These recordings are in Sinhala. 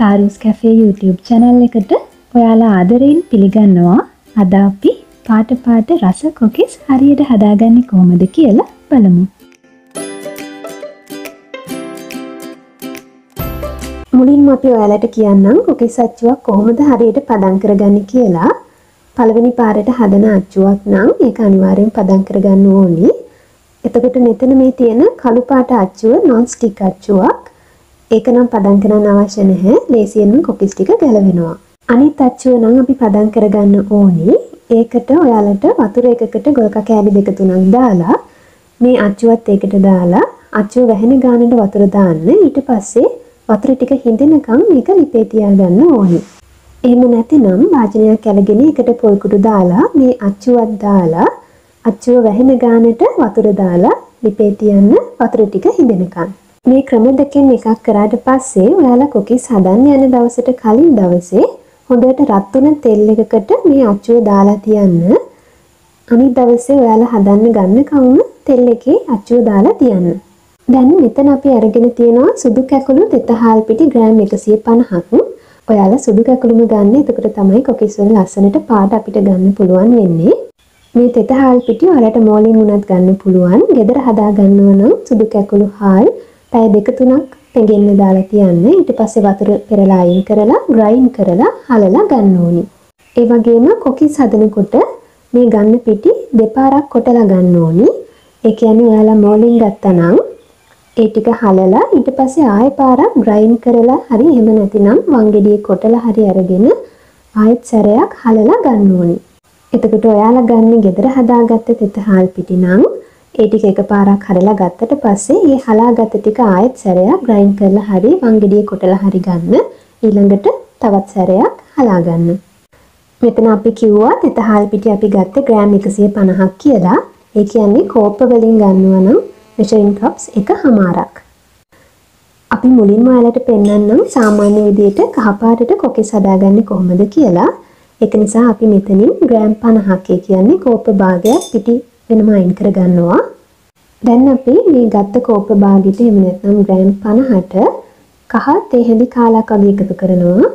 තාරුස් කැෆේ YouTube channel එකට ඔයාලා ආදරයෙන් පිළිගන්නවා. අද අපි පාට රස කොකිස් හරියට හදාගන්නේ කොහොමද කියලා බලමු. මුලින්ම අපි ඔයාලට කියන්නම් කොකිස් අච්චුවක් කොහොමද හරියට පදම් කරගන්නේ කියලා. පළවෙනි පාරට හදන අච්චුවක් නම් ඒක අනිවාර්යෙන් පදම් කරගන්න ඕනි. එතකොට මෙතන මේ තියෙන කළු පාට අච්චුව non stick අච්චුවක්. ඒක නම් පදම් කරන්න අවශ්‍ය නැහැ. ලේසියෙන් කොකිස් ටික ගලවනවා. අනිත් අච්චුව නම් අපි පදම් කරගන්න ඕනේ. ඒකට ඔයාලට වතුර එකකට ගොල්ක කෑලි දෙක තුනක් දාලා මේ අච්චුවත් ඒකට දාලා අච්චුව වැහෙන ගානට වතුර දාන්න. ඊට පස්සේ වතුර ටික හිඳෙනකම් මේක ලිපේ තියාගන්න ඕනේ. එහෙම නැතිනම් වාජනයක් ඇලගෙන ඒකට පොල් කුඩු දාලා මේ අච්චුවත් දාලා අච්චුව වැහෙන ගානට වතුර දාලා ලිපේ තියන්න වතුර ටික හිඳෙනකම්. මේ ක්‍රම දෙකෙන් එකක් කරාට පස්සේ ඔයාලා කොකිස් හදන්න යන දවසට කලින් දවසේ හොඳට රත් වෙන තෙල් එකකට මේ අච්චුව දාලා තියන්න. අනිත් දවසේ ඔයාලා හදන්න ගන්න කවුම තෙල් එකේ අච්චුව දාලා තියන්න. දැන් මෙතන අපි අරගෙන තියෙනවා සුදු කැකුළු 2.5 පිටි ග්‍රෑම් 150ක්. ඔයාලා සුදු කැකුළුම ගන්න. එතකොට තමයි කොකිස් වල ලස්සනට පාට අපිට ගන්න පුළුවන් වෙන්නේ. මේ 2.5 පිටි ඔයාලට මෝලින් උනත් ගන්න පුළුවන්. ගෙදර හදා ගන්නවා නම් සුදු කැකුළු හාල් පැය දෙක තුනක් පෙඟෙන්න දාලා තියන්න. ඊට පස්සේ වතුර පෙරලා අයින් කරලා ග්‍රයින්ඩ් කරලා හලලා ගන්න ඕනි. ඒ වගේම කොකිස් හදනකොට මේ ගන්න පිටි දෙපාරක් කොටලා ගන්න ඕනි. ඒ කියන්නේ ඔයාලා මෝලින් ගත්තා නම් ඒ ටික හලලා ඊට පස්සේ ආයෙ පාරක් ග්‍රයින්ඩ් කරලා හරි එහෙම නැතිනම් වංගෙඩියේ කොටලා හරි අරගෙන ආයෙත් සැරයක් හලලා ගන්න ඕනි. එතකොට ඔයාලා ගන්න ගෙදර හදාගත්ත තෙතහල් පිටි නම් ඒ ටික එකපාරක් හරලා ගත්තට පස්සේ මේ හලාගත ටික ආයෙත් සැරයක් ග්‍රයින්ඩ් කරලා හරි වංගෙඩියේ කොටලා හරි ගන්න. ඊළඟට තවත් සැරයක් හලා ගන්න. මෙතන අපි කිව්වා තෙතහල් පිටි අපි ගත්තේ ග්‍රෑම් 150ක් කියලා. ඒ කියන්නේ කෝප්ප වලින් ගන්නවා නම් measuring cups 1.5ක්. අපි මුලින්ම ඔයාලට පෙන්නන්නම් සාමාන්‍ය විදිහට කහ පාටට කොකිස් හදාගන්නේ කොහොමද කියලා. ඒක නිසා අපි මෙතනින් ග්‍රෑම් 50ක් කියන්නේ කෝප්ප භාගයක් පිටි වෙනම අයින් කර ගන්නවා. දැන් අපි මේ ගත්ත කෝප භාගෙට එහෙම නැත්නම් ග්‍රෑම් 50ට කහ තේ හැඳි කාලක් වගේ එකතු කරනවා.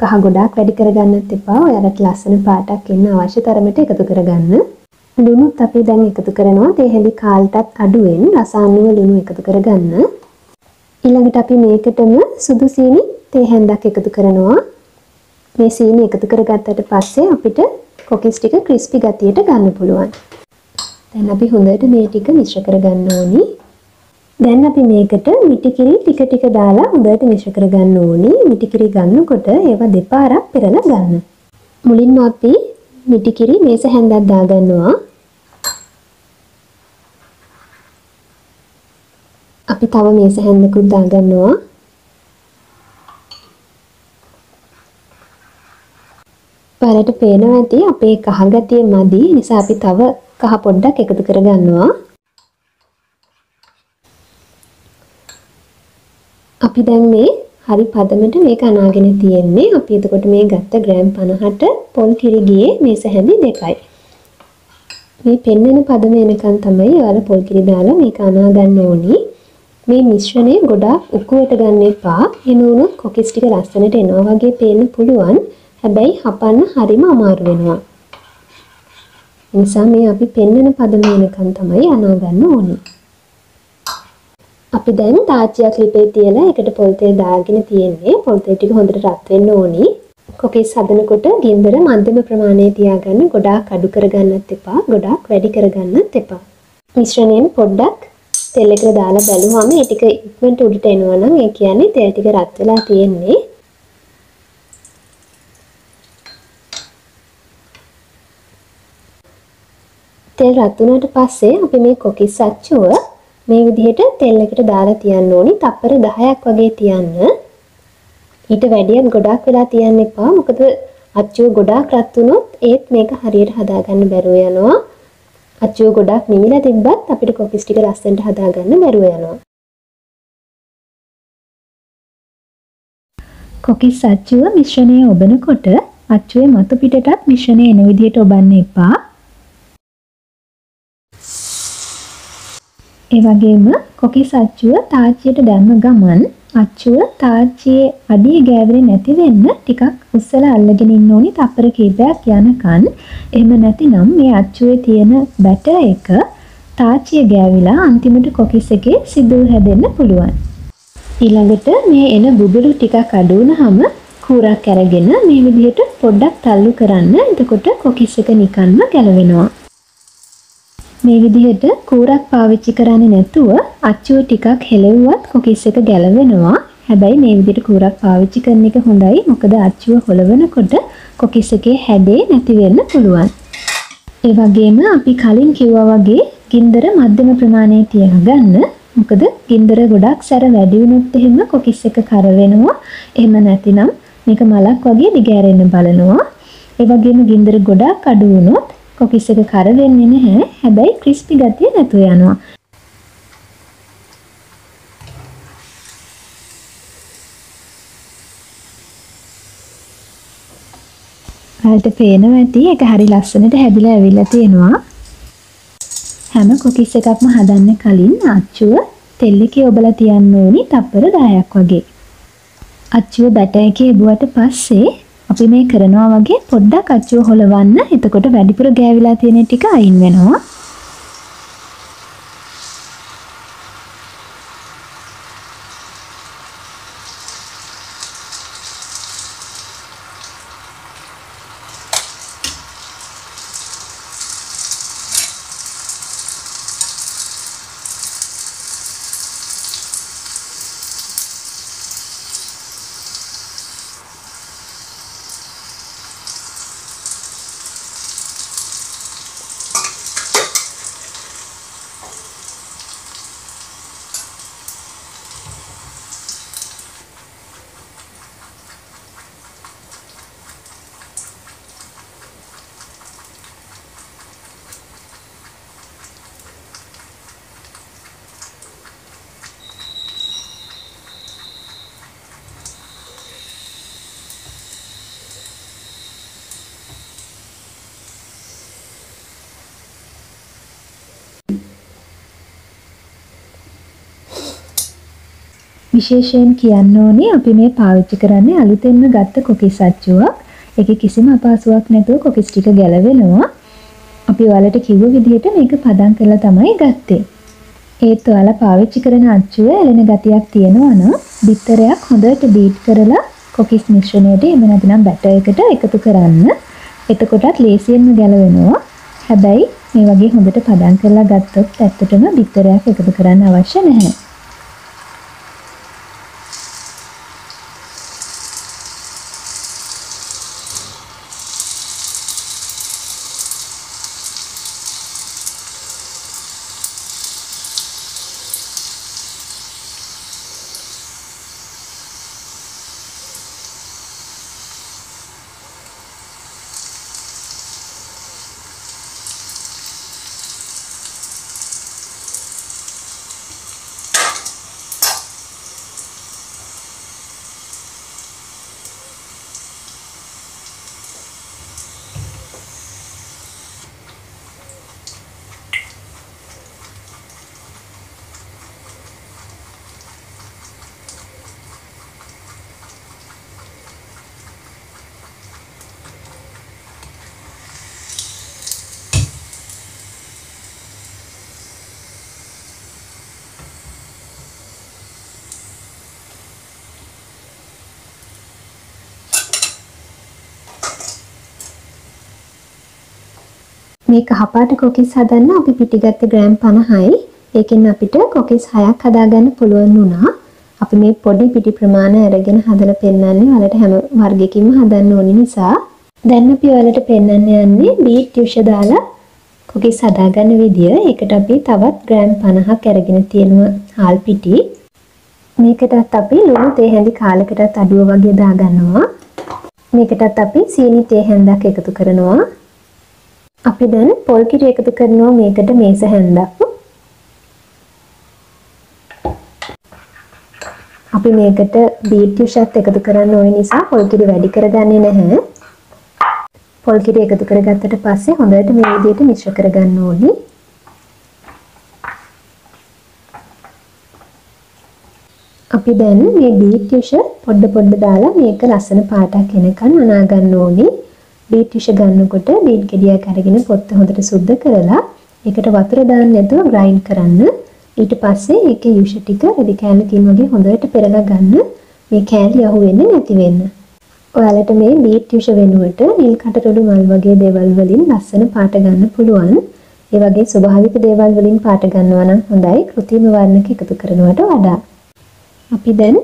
කහ ගොඩාක් වැඩි කරගන්නත් එපා. ඔයාලට ලස්සන පාටක් එන්න අවශ්‍ය තරමට එකතු කරගන්න. ලුණුත් අපි දැන් එකතු කරනවා. තේ හැඳි කාලටත් අඩුවෙන් රසායනික ලුණු එකතු කරගන්න. ඊළඟට අපි මේකටම සුදු සීනි තේ හැඳක් එකතු කරනවා. මේ සීනි එකතු කරගත්තට පස්සේ අපිට කොකිස් ටික ක්‍රිස්පි ගතියට ගන්න පුළුවන්. දැන් අපි හොඳට මේ ටික මිශ්‍ර කරගන්න ඕනි. දැන් අපි මේකට මිටිකිරි ටික ටික දාලා හොඳට මිශ්‍ර කරගන්න ඕනි. මිටිකිරි ගන්නකොට ඒවා දෙපාරක් පෙරලා ගන්න. මුලින්ම අපි මිටිකිරි මේස හැන්දක් දාගන්නවා. අපි තව මේස හැන්දකුත් දාගන්නවා. බලට පේනවා ඇති අපේ කහ ගතිය මදි නිසා අපි තව කහ පොඩ්ඩක් එකතු කරගන්නවා. අපි දැන් මේ හරි පදමට මේක අනාගෙන තියෙන්නේ. අපි එතකොට මේ ගත්ත ග්‍රෑම් 50ට පොල් කිරි ගියේ මේස හැඳි 2යි. මේ පෙන්වෙන පදම එනකන් තමයි ඔයාලා පොල් කිරි දාලා මේක අනා ගන්න ඕනි. මේ මිශ්‍රණය ගොඩාක් උකුවට ගන්න එපා. එහෙම වුණොත් කොකිස් ටික ලස්සනට එනවා වගේ පේන්න පුළුවන්. හැබැයි හපන්න හරිම අමාරු වෙනවා. නිසා මේ අපි පෙන්නන පදම වෙනකන් තමයි අනා ගන්න ඕනේ. අපි දැන් තාච්චියක් ලිපේ තියලා ඒකට පොල් තේ දාගෙන තියෙන්නේ. පොල් තේ ටික හොඳට රත් වෙන්න ඕනේ. කොකිස් හදනකොට ගින්දර මධ්‍යම ප්‍රමාණයේ තියාගන්න. ගොඩාක් අඩු කරගන්නත් එපා. ගොඩාක් වැඩි කරගන්නත් එපා. මිශ්‍රණයෙන් පොඩ්ඩක් තෙල් එක දාලා බලුවාම මේ ටික ඉක්මනට උඩට එනවා නම් ඒ කියන්නේ තෙල් ටික රත් වෙලා තියෙන්නේ. තෙල් රත් වුණාට පස්සේ අපි මේ කොකිස් අච්චුව මේ විදිහට තෙල් එකට දාලා තියන්න ඕනි. තප්පර 10ක් වගේ තියන්න. ඊට වැඩියක් ගොඩක් වෙලා තියන්න එපා. මොකද අච්චුව ගොඩාක් රත් වුණොත් ඒත් මේක හරියට හදාගන්න බැරුව යනවා. අච්චුව ගොඩක් නිවිලා තිබ්බත් අපිට කොකිස් ටික ලස්සනට හදාගන්න බැරුව යනවා. කොකිස් අච්චුව මිශ්‍රණය ඔබනකොට අච්චුවේ මතු පිටටත් මිශ්‍රණය එන විදිහට ඔබන්න එපා. ඒ වගේම කොකිස් අච්චුව තාච්චියට දැම්ම ගමන් අච්චුව තාච්චියේ අඩිය ගෑවෙන්නේ නැති වෙන්න ටිකක් උස්සලා අල්ලගෙන ඉන්න ඕනි තප්පර කීපයක් යනකන්. එහෙම නැතිනම් මේ අච්චුවේ තියෙන බැටර් එක තාච්චිය ගෑවිලා අන්තිමට කොකිස් එකේ සිදුල් හැදෙන්න පුළුවන්. ඊළඟට මේ එන බුබුලු ටිකක් අඩු වුණාම කූරක් අරගෙන මේ විදිහට පොඩ්ඩක් තල්ලු කරන්න. එතකොට කොකිස් එක නිකන්ම ගැලවෙනවා. මේ විදිහට කූරක් පාවිච්චි කරන්නේ නැතුව අච්චුව ටිකක් හෙලෙව්වත් කොකිස් එක ගැලවෙනවා. හැබැයි මේ විදිහට කූරක් පාවිච්චි කරන එක හොඳයි. මොකද අච්චුව හොලවනකොට කොකිස් එකේ හැඩේ නැති වෙන්න පුළුවන්. ඒ වගේම අපි කලින් කිව්වා වගේ ගින්දර මධ්‍යම ප්‍රමාණයේ තියාගන්න. මොකද ගින්දර ගොඩක් සැර වැඩි වුණොත් එහෙම කොකිස් එක කර වෙනවා. එහෙම නැතිනම් මේක මලක් වගේ දිගෑරෙන්න බලනවා. ඒ වගේම ගින්දර ගොඩක් අඩු වුණොත් කොකිස් එක කර වෙන්නේ නැහැ. හැබැයි ක්‍රිස්පි ගතිය නැතුව යනවා. හරියට පේනවා ඇති ඒක හරි ලස්සනට හැදිලා ඇවිල්ලා තියෙනවා. හැම කොකිස් එකක්ම හදන්න කලින් අච්චුව තෙල් එකේ ඔබලා තියන්න ඕනි තප්පර 10ක් වගේ. අච්චුව බැටර් එකේ හෙබුවට පස්සේ අපි මේ කරනවා වගේ පොඩ්ඩක් අච්චුව හොලවන්න. එතකොට වැඩිපුර ගෑවිලා තියෙන ටික අයින් වෙනවා. විශේෂයෙන් කියන්න ඕනේ අපි මේ පාවිච්චි කරන්නේ අලුතෙන්ම ගත්ත කොකිස් අච්චුවක්. ඒකේ කිසිම අපහසුාවක් නැතුව කොකිස් ටික ගැලවෙනවා. අපි ඔයාලට කිව්ව විදිහට මේක පදම් කරලා තමයි ගත්තේ. ඒත් ඔයාලා පාවිච්චි කරන අච්චුව එළෙන ගතියක් තියෙනවා නම් බිත්තරයක් හොඳට බීට් කරලා කොකිස් මිශ්‍රණයට එහෙම නැත්නම් බැටර් එකට එකතු කරන්න. එතකොටත් ලේසියෙන්ම ගැලවෙනවා. හැබැයි මේ වගේ හොඳට පදම් කරලා ගත්තොත් ඇත්තටම බිත්තරයක් එකතු කරන්න අවශ්‍ය නැහැ. මේ කහපාට කොකිස් හදන්න අපි පිටිගත්ත ග්‍රෑම් 50යි. ඒකෙන් අපිට කොකිස් 6ක් හදාගන්න පුළුවන් වුණා. අපි මේ පොඩි පිටි ප්‍රමාණය අරගෙන හදලා පෙන්නන්නේ වලට හැම වර්ගයකින්ම හදන්න ඕනි නිසා. දැන් අපි ඔයාලට පෙන්නන්න යන්නේ බීට් යුෂ දාලා කොකිස් හදාගන්න විදිය. ඒකට අපි තවත් ග්‍රෑම් 50ක් අරගෙන තියෙනවා හාල් පිටි. මේකටත් අපි ලුණු තේ හැඳි කාලකටත් අඩුව වගේ දාගන්නවා. මේකටත් අපි සීනි තේ හැඳක් එකතු කරනවා. අපි දැන් පොල් කිරි එකතු කරනවා මේකට මේස හැන්දක්. අපි මේකට බීට් යුෂත් එකතු කරන්න ඕන නිසා පොල් කිරි වැඩි කරගන්නේ නැහැ. පොල් කිරි එකතු කරගත්තට පස්සේ හොඳට මේ විදිහට මිශ්‍ර කරගන්න ඕනි. අපි දැන් මේ බීට් යුෂ පොඩ පොඩ දාලා මේක ලස්සන පාටක් එනකන් වනා ගන්න ඕනේ. බීට් යුෂ ගන්නකොට බීට් ගෙඩියක් අරගෙන පොත්ත හොඳට සුද්ධ කරලා ඒකට වතුර දාන්න නැතුව ග්‍රයින්ඩ් කරන්න. ඊට පස්සේ ඒකේ යුෂ ටික රෙදි කෑල්ල තියෙන වගේ හොඳට පෙරලා ගන්න. මේ කෑලි අහු වෙන්නේ නැති වෙන්න. ඔයාලට මේ බීට් යුෂ වෙනුවට නිල් කටරළු මල් වගේ දේවල් වලින් ලස්සන පාට ගන්න පුළුවන්. ඒ වගේ ස්වභාවික දේවල් වලින් පාට ගන්නවා නම් හොඳයි කෘතිම වර්ණක එකතු කරනවට වඩා. අපි දැන්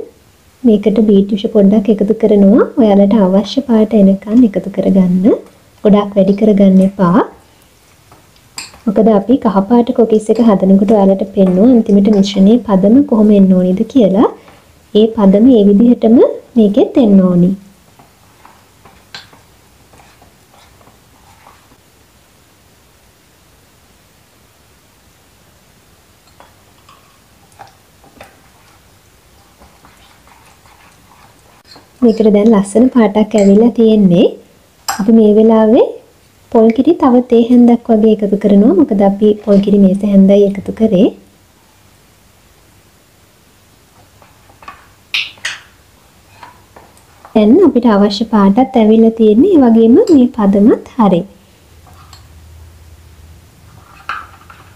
මේකට බීට් යුෂ පොඩ්ඩක් එකතු කරනවා. ඔයාලට අවශ්‍ය පාට එනකන් එකතු කරගන්න. ගොඩක් වැඩි කරගන්න එපා. මොකද අපි කහ පාට කොකිස් එක හදනකොට ඔයාලට පෙන්වුවා අන්තිමට මිශ්‍රණයේ පදම කොහොම එන්න ඕනිද කියලා. ඒ පදම ඒ විදිහටම මේකෙත් එන්න ඕනි. මේකට දැන් ලස්සන පාටක් ඇවිල්ලා තියෙන්නේ. අපි මේ වෙලාවේ පොල් කිරි තව තේ හැන්දක් වගේ එකතු කරනවා. මොකද අපි පොල් කිරි මේස හැන්දයි එකතු කරේ. දැන් අපිට අවශ්‍ය පාටත් ඇවිල්ලා තියෙන්නේ. ඒ වගේම මේ පදමත් හරි.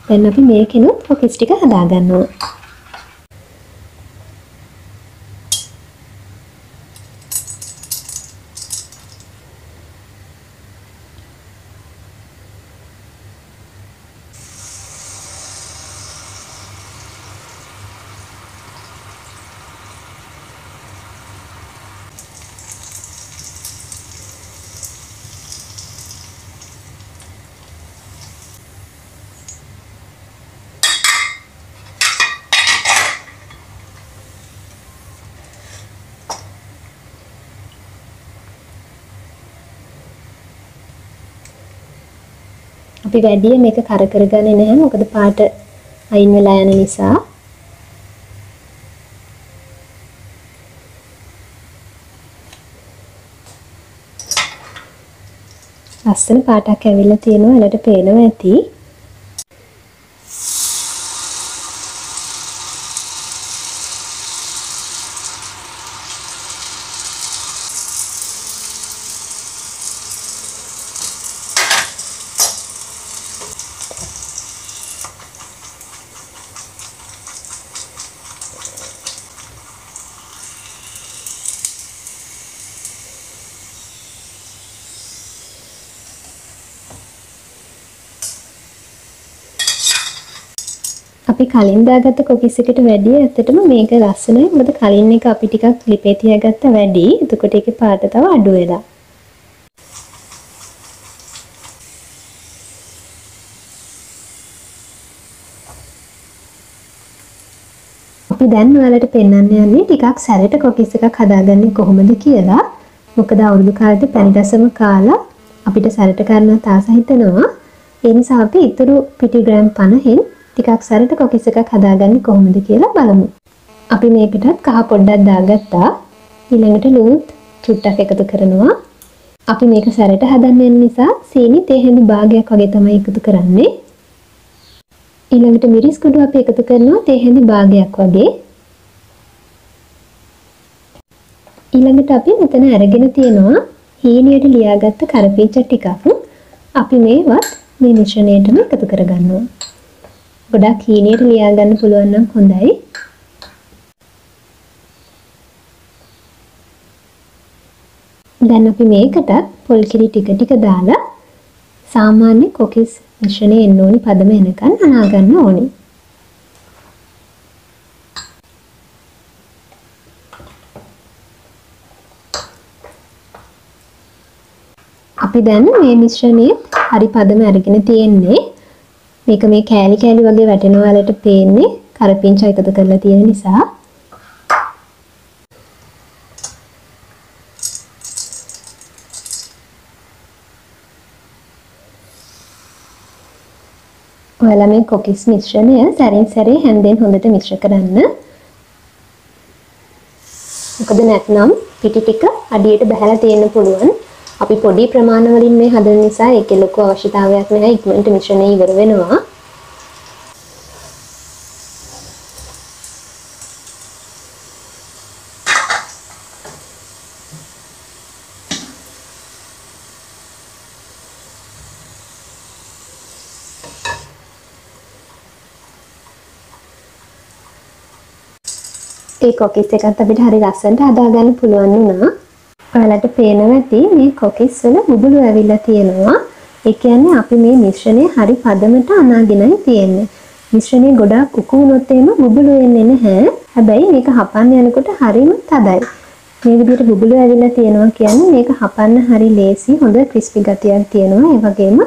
දැන් අපි මේකෙනුත් කොකිස් ටික හදා ගන්නවා. අපි වැඩි මේක කර කරගන්නේ නැහැ මොකද පාට අයින් වෙලා යන නිසා. ලස්සන පාටක් ඇවිල්ලා තියෙනවා. එලට පේනවා ඇති. අපි කලින් දාගත්ත කොකිස් එකට වැඩිය ඇත්තටම මේක ලස්සනයි. මොකද කලින් එක අපි ටිකක් ලිපේ තියාගත්ත වැඩි. එතකොට ඒකේ පාට තව අඩු වෙලා. අපි දැන් ඔයාලට පෙන්වන්න යන්නේ ටිකක් සැරට කොකිස් එකක් හදාගන්නේ කොහොමද කියලා. මොකද අවුරුදු කාලේ පැණි රසම කාලා අපිට සැරට කරන්න තාස හිතනවා. ඒ නිසා අපි ඉතුරු පිටි ග්‍රෑම් 50න් ටිකක් සැරට කොකිස් එකක් හදාගන්නේ කොහොමද කියලා බලමු. අපි මේකටත් කහ පොඩ්ඩක් දාගත්තා. ඊළඟට ලූත් චුට්ටක් එකතු කරනවා. අපි මේක සැරට හදන්න යන නිසා සීනි තේ හැඳි භාගයක් වගේ තමයි එකතු කරන්නේ. ඊළඟට මිරිස් කුඩු අපි එකතු කරනවා තේ හැඳි භාගයක් වගේ. ඊළඟට අපි මෙතන අරගෙන තියනවා හීනියට ලියාගත්ත කරපිංචා ටිකක්. අපි මේවත් මේ මිශ්‍රණයටම එකතු කරගන්නවා. ගොඩක් හීනියට ලියා ගන්න පුළුවන් නම් හොඳයි. දැන් අපි මේකටත් පොල් කිරි ටික ටික දාලා සාමාන්‍ය කොකිස් මිශ්‍රණය එන්න ඕනි පදම එනකන් අනා ගන්න ඕනි. අපි දැන් මේ මිශ්‍රණය හරි පදම අරගෙන තියෙන්නේ. මේක මේ කෑලි කෑලි වගේ වැටෙනවා වලට පේන්නේ කරපිංචා එකතු කරලා තියෙන නිසා. ඔයාලා මේ කොකිස් මිශ්‍රණය සැරින් සැරේ හැන්දෙන් හොඳට මිශ්‍ර කරන්න. මොකද නැත්නම් පිටි ටික අඩියට බහලා තියෙන්න පුළුවන්. අපි පොඩි ප්‍රමාණ වලින් මේ හදන නිසා ඒකේ ලොකු අවශ්‍යතාවයක් නැහැ. ඉක්මනට මිශ්‍රණය ඉවර වෙනවා. ඒ කොකිස් එකත් අපිට හරි ලස්සනට හදා ගන්න පුළුවන් වුණා. ඔයාලට පේනවා ඇති මේ කොකිස් වල බුබුලු ඇවිල්ලා තියෙනවා. ඒ කියන්නේ අපි මේ මිශ්‍රණය හරි පදමට අනාගෙනයි තියෙන්නේ. මිශ්‍රණය ගොඩක් උකු වුණොත් එහෙම බුබුලු එන්නේ නැහැ. හැබැයි මේක හපන්න යනකොට හරිම තදයි. මේ විදිහට බුබුලු ඇවිල්ලා තියෙනවා කියන්නේ මේක හපන්න හරි ලේසි හොඳ ක්‍රිස්පි ගතියක් තියෙනවා. ඒ වගේම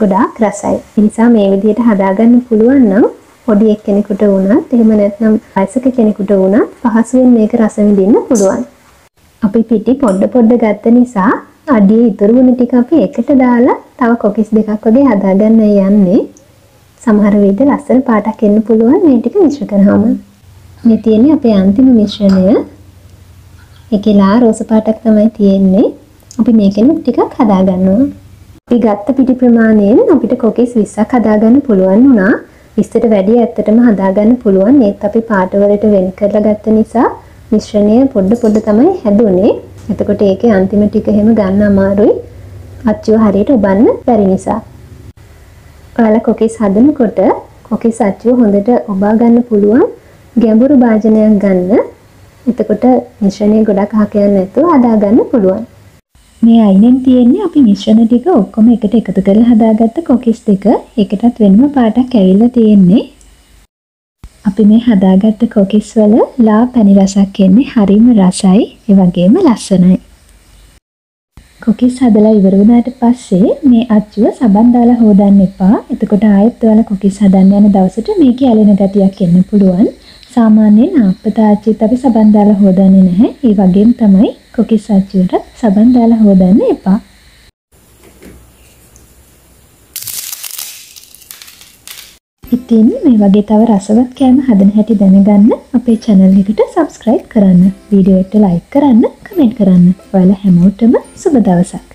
ගොඩාක් රසයි. ඒ නිසා මේ විදිහට හදා ගන්න පුළුවන් නම් පොඩි එක්කෙනෙකුට වුණත් එහෙම නැත්නම් වයසක කෙනෙකුට වුණත් පහසුවෙන් මේක රස විඳින්න පුළුවන්. අපි පිටි පොඩ පොඩ ගත්ත නිසා අඩිය ඉතුරු වුණ ටික අපි එකට දාලා තව කොකිස් දෙකක් වගේ හදා ගන්නයි යන්නේ. සමහර වෙලෙද ලස්සන පාටක් එන්න පුළුවන් මේ ටික මිශ්‍ර කරාම. මේ තියෙන්නේ අපේ අන්තිම මිශ්‍රණය. ඒකේලා රෝස පාටක් තමයි තියෙන්නේ. අපි මේකෙන් ටිකක් හදා ගන්නවා. අපි ගත්ත පිටි ප්‍රමාණයෙන් අපිට කොකිස් 20ක් හදා ගන්න පුළුවන් වුණා. 20ට වැඩිය ඇත්තටම හදා ගන්න පුළුවන්. ඒත් අපි පාට වලට වෙන් කරලා ගත්ත නිසා මිශ්‍රණය පොඩ පොඩ තමයි හැදුනේ. එතකොට ඒකේ අන්තිම ටික හැම ගන්න අමාරුයි. අච්චුව හරියට ඔබන්න බැරි නිසා. ඔයාලා කොකිස් හදනකොට කොකිස් අච්චුව හොඳට ඔබා ගන්න පුළුවන් ගැඹුරු භාජනයක් ගන්න. එතකොට මිශ්‍රණය ගොඩක් අහක යන්නේ නැතුව හදා ගන්න පුළුවන්. මේ අයිනෙන් තියෙන්නේ අපි මිශ්‍රණ ටික ඔක්කොම එකට එකතු කරලා හදාගත්ත කොකිස් ටික. ඒකටත් වෙනම පාටක් ඇවිල්ලා තියෙන්නේ. අපි මේ හදාගත්ත කොකිස් වල ලා පැණි රසක් එන්නේ හරිම රසයි. ඒ වගේම ලස්සනයි. කොකිස් හදලා ඉවර වුණාට පස්සේ මේ අච්චුව සබන් දාලා හොදන්න එපා. එතකොට ආයෙත් ඔයාලා කොකිස් හදන්න යන දවසට මේක ඇලෙන ගතියක් එන්න පුළුවන්. සාමාන්‍යයෙන් අපිට අච්චුවත් අපි සබන් දාලා හොදන්නේ නැහැ. ඒ වගේම තමයි කොකිස් අච්චුවට සබන් දාලා හොදන්න එපා. ඉතින් මේ වගේ තව රසවත් කෑම හදන හැටි දැනගන්න අපේ channel එකට subscribe කරන්න, වීඩියෝ එකට like කරන්න, comment කරන්න. ඔයාලා හැමෝටම සුබ දවසක්.